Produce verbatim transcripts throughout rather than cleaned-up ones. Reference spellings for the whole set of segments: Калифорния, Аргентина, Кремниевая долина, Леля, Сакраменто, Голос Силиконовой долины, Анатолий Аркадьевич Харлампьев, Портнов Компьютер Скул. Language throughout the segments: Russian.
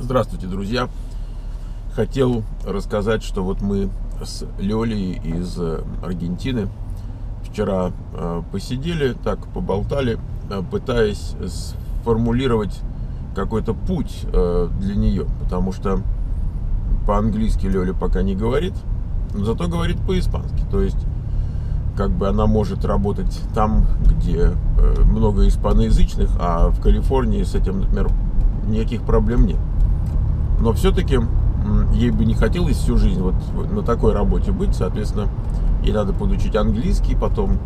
Здравствуйте, друзья! Хотел рассказать, что вот мы с Лелей из Аргентины вчера посидели, так поболтали, пытаясь сформулировать какой-то путь для нее, потому что по-английски Леля пока не говорит, но зато говорит по-испански, то есть как бы она может работать там, где много испаноязычных, а в Калифорнии с этим, например, никаких проблем нет. Но все-таки ей бы не хотелось всю жизнь вот на такой работе быть, соответственно, ей надо подучить английский, потом,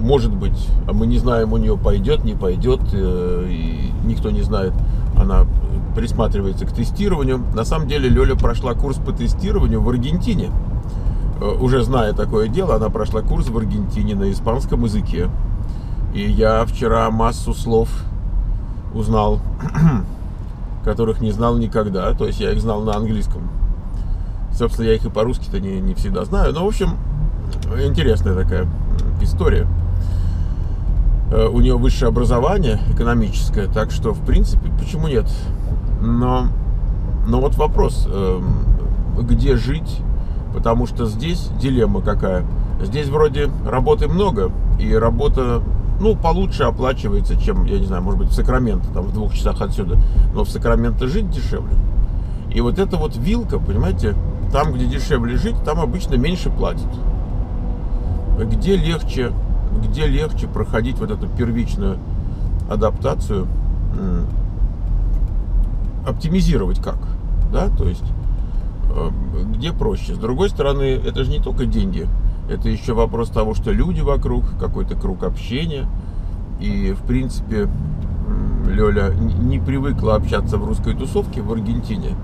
может быть, а мы не знаем, у нее пойдет, не пойдет, и никто не знает, она присматривается к тестированию. На самом деле Лёля прошла курс по тестированию в Аргентине, уже зная такое дело, она прошла курс в Аргентине на испанском языке, и я вчера массу слов узнал, которых не знал никогда, то есть я их знал на английском. Собственно, я их и по-русски-то не, не всегда знаю, но, в общем, интересная такая история. У нее высшее образование экономическое, так что, в принципе, почему нет? Но, но вот вопрос, где жить, потому что здесь дилемма какая. Здесь вроде работы много, и работа, ну, получше оплачивается, чем, я не знаю, может быть, в Сакраменто, там, в двух часах отсюда. Но в Сакраменто жить дешевле. И вот эта вот вилка, понимаете, там, где дешевле жить, там обычно меньше платят. Где легче, где легче проходить вот эту первичную адаптацию, оптимизировать как, да, то есть, где проще. С другой стороны, это же не только деньги. Это еще вопрос того, что люди вокруг, какой-то круг общения. И, в принципе, Лёля не привыкла общаться в русской тусовке в Аргентине.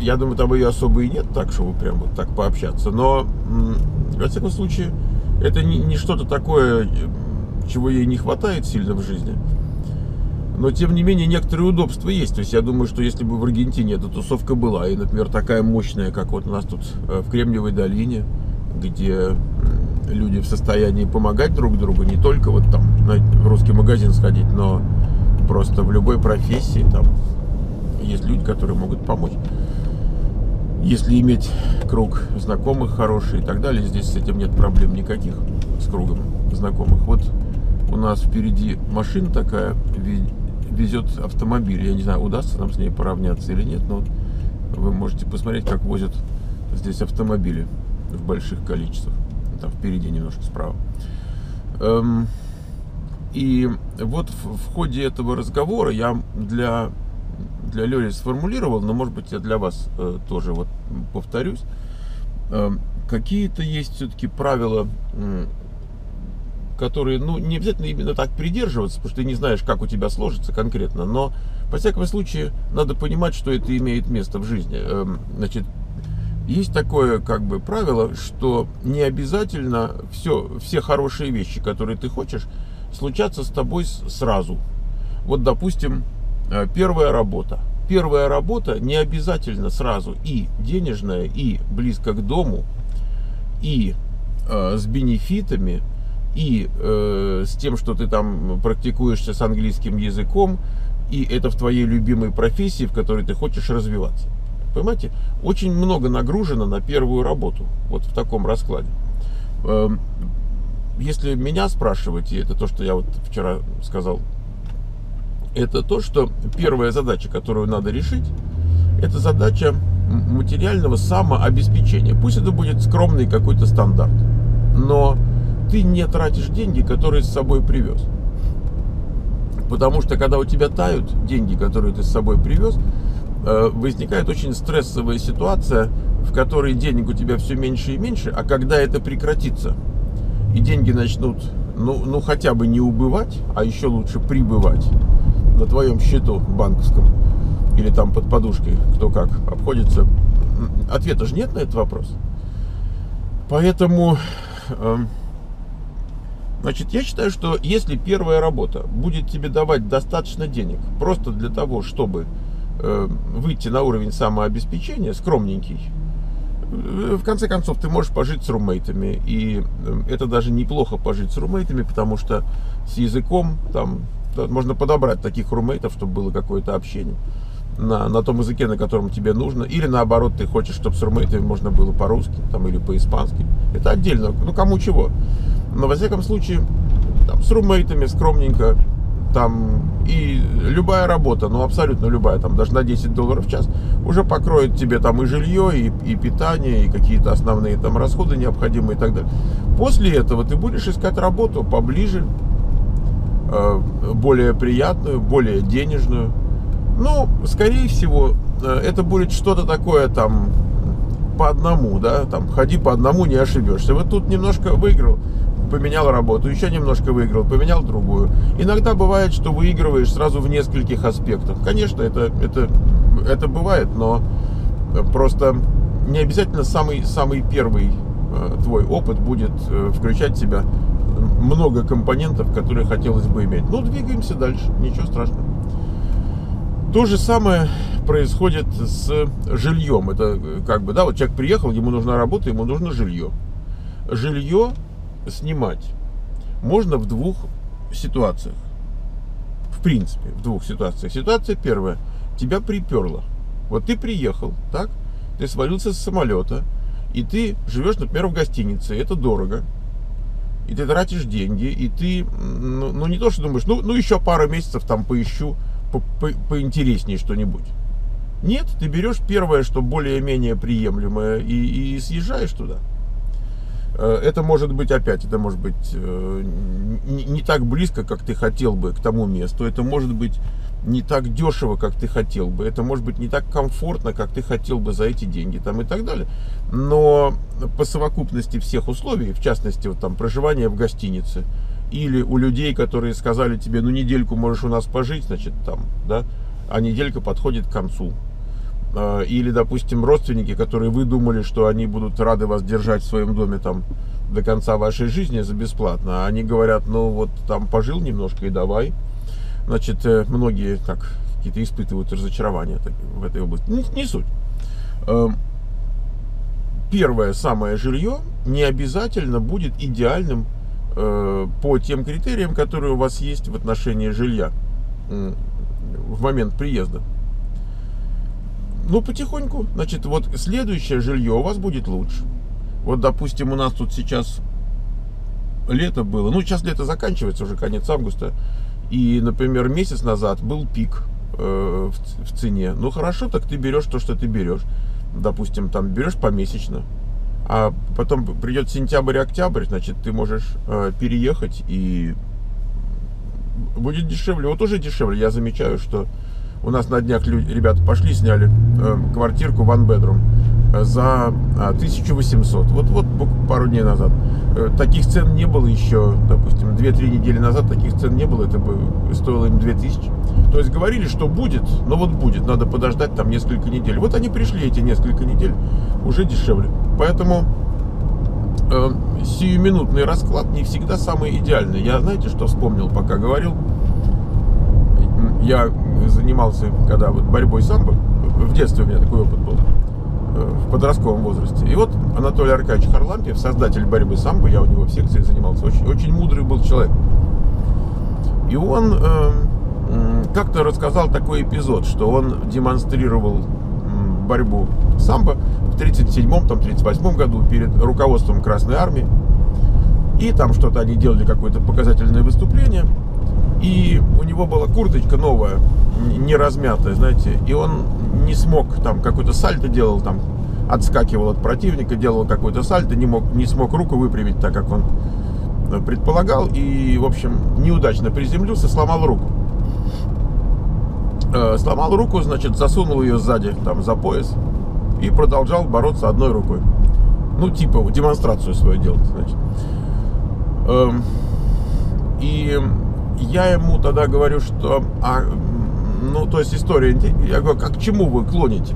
Я думаю, там ее особо и нет, так, чтобы прям вот так пообщаться. Но, во всяком случае, это не, не что-то такое, чего ей не хватает сильно в жизни. Но, тем не менее, некоторые удобства есть. То есть, я думаю, что если бы в Аргентине эта тусовка была, и, например, такая мощная, как вот у нас тут в Кремниевой долине, где люди в состоянии помогать друг другу, не только вот там в русский магазин сходить, но просто в любой профессии там есть люди, которые могут помочь. Если иметь круг знакомых хороший и так далее, здесь с этим нет проблем никаких, с кругом знакомых. Вот у нас впереди машина такая, везет автомобиль. Я не знаю, удастся нам с ней поравняться или нет, но вы можете посмотреть, как возят здесь автомобили в больших количествах, там впереди немножко справа. И вот в ходе этого разговора я для, для Лёли сформулировал, но, может быть, я для вас тоже вот повторюсь, какие-то есть все-таки правила, которые, ну, не обязательно именно так придерживаться, потому что ты не знаешь, как у тебя сложится конкретно, но, по всякому случаю, надо понимать, что это имеет место в жизни. Значит, есть такое как бы правило, что не обязательно все, все хорошие вещи, которые ты хочешь, случатся с тобой сразу. Вот, допустим, первая работа. Первая работа не обязательно сразу и денежная, и близко к дому, и э, с бенефитами, и э, с тем, что ты там практикуешься с английским языком, и это в твоей любимой профессии, в которой ты хочешь развиваться. Понимаете, очень много нагружено на первую работу, вот в таком раскладе. Если меня спрашивать, и это то, что я вот вчера сказал, это то, что первая задача, которую надо решить, это задача материального самообеспечения. Пусть это будет скромный какой-то стандарт, но ты не тратишь деньги, которые с собой привез. Потому что когда у тебя тают деньги, которые ты с собой привез, возникает очень стрессовая ситуация, в которой денег у тебя все меньше и меньше, а когда это прекратится, и деньги начнут, ну, ну хотя бы не убывать, а еще лучше прибывать на твоем счету банковском или там под подушкой, кто как обходится, ответа же нет на этот вопрос. Поэтому, значит, я считаю, что если первая работа будет тебе давать достаточно денег просто для того, чтобы выйти на уровень самообеспечения, скромненький, в конце концов, ты можешь пожить с румейтами, и это даже неплохо пожить с румейтами, потому что с языком там можно подобрать таких румейтов, чтобы было какое-то общение на, на том языке, на котором тебе нужно, или наоборот, ты хочешь, чтобы с румейтами можно было по-русски там, или по-испански, это отдельно, ну кому чего, но во всяком случае там, с румейтами скромненько, там и любая работа, ну абсолютно любая, там даже на десять долларов в час уже покроет тебе там и жилье, и, и питание, и какие-то основные там расходы необходимые и так далее. После этого ты будешь искать работу поближе, более приятную, более денежную. Ну, скорее всего, это будет что-то такое там по одному, да, там ходи по одному, не ошибешься. Вот тут немножко выиграл, поменял работу, еще немножко выиграл, поменял другую. Иногда бывает, что выигрываешь сразу в нескольких аспектах. Конечно, это, это, это бывает, но просто не обязательно самый, самый первый твой опыт будет включать в себя много компонентов, которые хотелось бы иметь. Ну, двигаемся дальше, ничего страшного. То же самое происходит с жильем. Это как бы, да, вот человек приехал, ему нужна работа, ему нужно жилье. Жилье снимать можно в двух ситуациях. В принципе, в двух ситуациях. Ситуация первая. Тебя приперло. Вот ты приехал, так? Ты свалился с самолета, и ты живешь, например, в гостинице. Это дорого. И ты тратишь деньги, и ты, ну, ну не то, что думаешь, ну, ну еще пару месяцев там поищу по, по, поинтереснее что-нибудь. Нет, ты берешь первое, что более-менее приемлемое, и, и съезжаешь туда. Это может быть опять, это может быть не, не так близко, как ты хотел бы к тому месту. Это может быть не так дешево, как ты хотел бы. Это может быть не так комфортно, как ты хотел бы за эти деньги там, и так далее. Но по совокупности всех условий, в частности вот, там, проживание в гостинице, или у людей, которые сказали тебе, ну недельку можешь у нас пожить, значит там, да, а неделька подходит к концу. Или, допустим, родственники, которые вы думали, что они будут рады вас держать в своем доме там до конца вашей жизни за бесплатно, а они говорят, ну вот там пожил немножко и давай. Значит, многие так какие-то испытывают разочарования так, в этой области. Не, не суть. Первое, самое жилье не обязательно будет идеальным по тем критериям, которые у вас есть в отношении жилья в момент приезда. Ну, потихоньку, значит, вот следующее жилье у вас будет лучше. Вот, допустим, у нас тут сейчас лето было. Ну, сейчас лето заканчивается, уже конец августа. И, например, месяц назад был пик э, в, в цене. Ну, хорошо, так ты берешь то, что ты берешь. Допустим, там берешь помесячно. А потом придет сентябрь и октябрь, значит, ты можешь э, переехать и будет дешевле. Вот уже дешевле. Я замечаю, что у нас на днях люди, ребята пошли, сняли э, квартирку ван бедрум э, за тысячу восемьсот. Вот, вот пару дней назад. Э, таких цен не было еще, допустим, две-три недели назад таких цен не было. Это бы стоило им две тысячи. То есть говорили, что будет, но вот будет. Надо подождать там несколько недель. Вот они пришли эти несколько недель, уже дешевле. Поэтому э, сиюминутный расклад не всегда самый идеальный. Я, знаете, что вспомнил, пока говорил? Я занимался, когда вот борьбой с самбо, в детстве у меня такой опыт был, в подростковом возрасте. И вот Анатолий Аркадьевич Харлампьев, создатель борьбы с самбо, я у него в секции занимался, очень, очень мудрый был человек. И он э, как-то рассказал такой эпизод, что он демонстрировал борьбу с самбо в тридцать седьмом, тридцать восьмом году перед руководством Красной Армии. И там что-то они делали, какое-то показательное выступление. И у него была курточка новая, не размятая, знаете, и он не смог, там, какой-то сальто делал, там, отскакивал от противника, делал какой-то сальто, не мог, не смог руку выпрямить, так как он предполагал, и, в общем, неудачно приземлился, сломал руку. Сломал руку, значит, засунул ее сзади, там, за пояс, и продолжал бороться одной рукой. Ну, типа, демонстрацию свою делать, значит. И я ему тогда говорю, что, а, ну, то есть история, я говорю, а к чему вы клоните?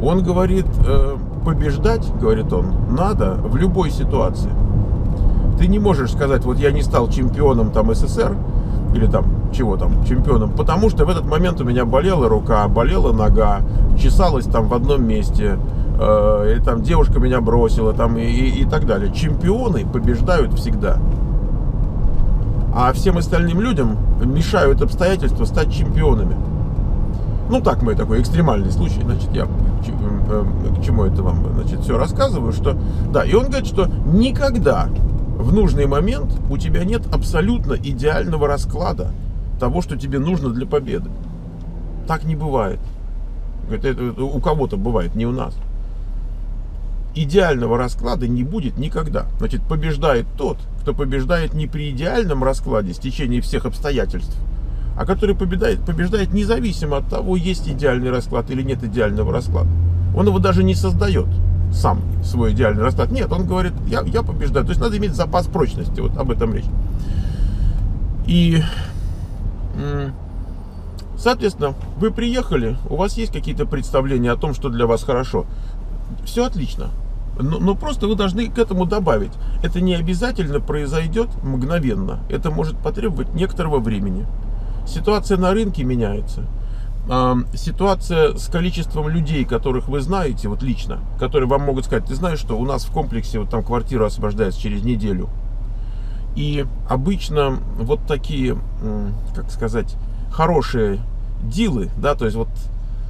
Он говорит, э, побеждать, говорит он, надо в любой ситуации. Ты не можешь сказать, вот я не стал чемпионом там эс эс эс эр, или там, чего там, чемпионом, потому что в этот момент у меня болела рука, болела нога, чесалась там в одном месте, э, и там девушка меня бросила, там и, и, и так далее. Чемпионы побеждают всегда. А всем остальным людям мешают обстоятельства стать чемпионами. Ну, так мы такой экстремальный случай, значит, я к чему это вам, значит, все рассказываю, что, да, и он говорит, что никогда в нужный момент у тебя нет абсолютно идеального расклада того, что тебе нужно для победы. Так не бывает. Говорит, это, это у кого-то бывает, не у нас. Идеального расклада не будет никогда. Значит, побеждает тот, кто побеждает не при идеальном раскладе, стечении всех обстоятельств, а который побеждает, побеждает независимо от того, есть идеальный расклад или нет идеального расклада. Он его даже не создает сам, свой идеальный расклад. Нет, он говорит, я, я побеждаю. То есть надо иметь запас прочности, вот об этом речь. И, соответственно, вы приехали, у вас есть какие-то представления о том, что для вас хорошо. Все отлично. Но, но просто вы должны к этому добавить. Это не обязательно произойдет мгновенно. Это может потребовать некоторого времени. Ситуация на рынке меняется. Ситуация с количеством людей, которых вы знаете, вот лично, которые вам могут сказать, ты знаешь, что у нас в комплексе вот там квартира освобождается через неделю. И обычно вот такие, как сказать, хорошие дилы, да, то есть вот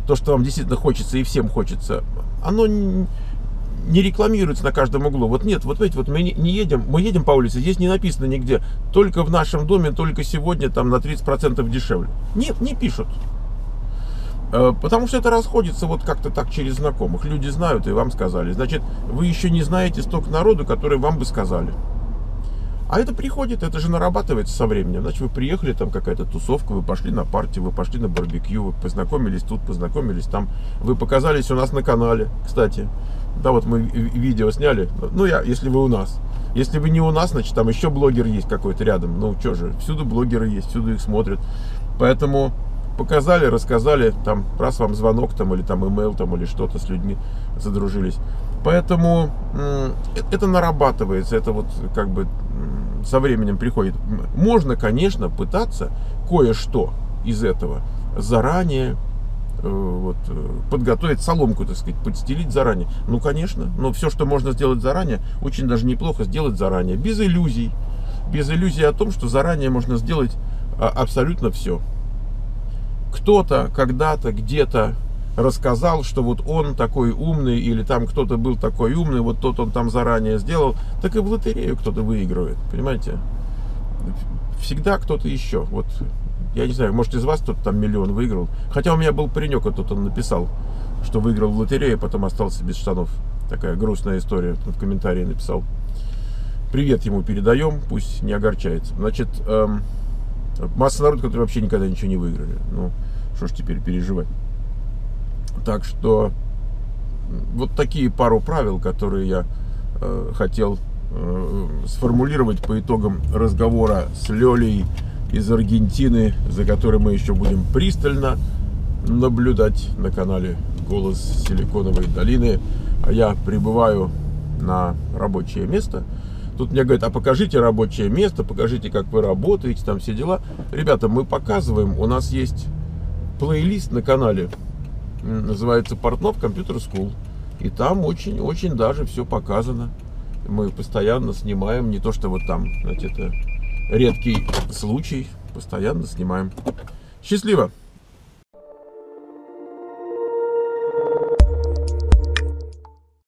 то, что вам действительно хочется и всем хочется, оно не рекламируется на каждом углу. Вот нет, вот видите, вот мы не едем, мы едем по улице, здесь не написано нигде, только в нашем доме, только сегодня там на тридцать процентов дешевле. Нет, не пишут. Потому что это расходится вот как-то так через знакомых. Люди знают и вам сказали. Значит, вы еще не знаете столько народу, которые вам бы сказали. А это приходит, это же нарабатывается со временем. Значит, вы приехали, там какая-то тусовка, вы пошли на партию, вы пошли на барбекю, вы познакомились тут, познакомились там. Вы показались у нас на канале, кстати. Да, вот мы видео сняли. Ну, я, если вы у нас. Если вы не у нас, значит, там еще блогер есть какой-то рядом. Ну, что же, всюду блогеры есть, всюду их смотрят. Поэтому показали, рассказали, там, раз вам звонок, там, или там, имейл, там, или что-то с людьми задружились. Поэтому это нарабатывается, это вот, как бы, со временем приходит. Можно, конечно, пытаться кое-что из этого заранее вот, подготовить соломку, так сказать, подстелить заранее. Ну, конечно, но все, что можно сделать заранее, очень даже неплохо сделать заранее, без иллюзий, без иллюзий о том, что заранее можно сделать абсолютно все. Кто-то когда-то где-то рассказал, что вот он такой умный, или там кто-то был такой умный, вот тот он там заранее сделал, так и в лотерею кто-то выигрывает, понимаете? Всегда кто-то еще. Вот, я не знаю, может, из вас кто-то там миллион выиграл. Хотя у меня был паренек, вот тут он написал, что выиграл в лотерею, потом остался без штанов. Такая грустная история, в комментарии написал. Привет ему передаем, пусть не огорчается. Значит, эм, масса народа, которые вообще никогда ничего не выиграли. Ну, что ж теперь переживать. Так что вот такие пару правил, которые я э, хотел э, сформулировать по итогам разговора с Лелей из Аргентины, за который мы еще будем пристально наблюдать на канале «Голос Силиконовой долины». А я прибываю на рабочее место. Тут мне говорят, а покажите рабочее место, покажите, как вы работаете, там все дела. Ребята, мы показываем, у нас есть плейлист на канале, называется «Портнов Компьютер Скул». И там очень-очень даже все показано. Мы постоянно снимаем, не то что вот там, знаете, это редкий случай, постоянно снимаем. Счастливо!